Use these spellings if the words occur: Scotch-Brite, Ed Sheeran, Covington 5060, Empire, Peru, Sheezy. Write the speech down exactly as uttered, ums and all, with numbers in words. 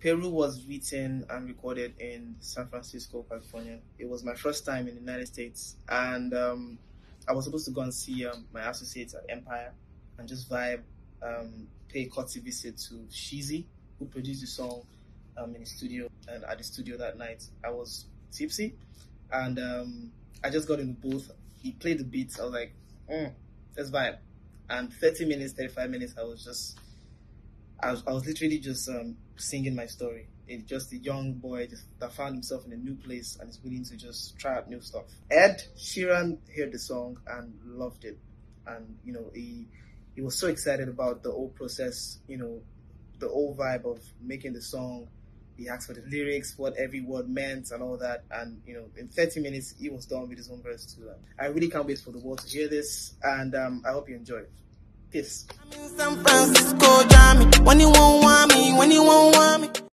Peru was written and recorded in San Francisco, California. It was my first time in the United States, and um, I was supposed to go and see um, my associates at Empire and just vibe, um, pay a courtesy visit to Sheezy, who produced the song um, in the studio. And at the studio that night, I was tipsy, and um, I just got in the booth. He played the beats. I was like, mm, let's vibe. And thirty minutes, thirty-five minutes, I was just, I was, I was literally just um, singing my story. It's just a young boy just, that found himself in a new place and is willing to just try out new stuff. Ed Sheeran heard the song and loved it, and you know he he was so excited about the whole process, you know, the whole vibe of making the song. He asked for the lyrics, what every word meant, and all that. And you know, in thirty minutes, he was done with his own verse too. I really can't wait for the world to hear this, and um, I hope you enjoy it. Peace. I'm in San Francisco, Jamie. When you won't want me, when you won't want me.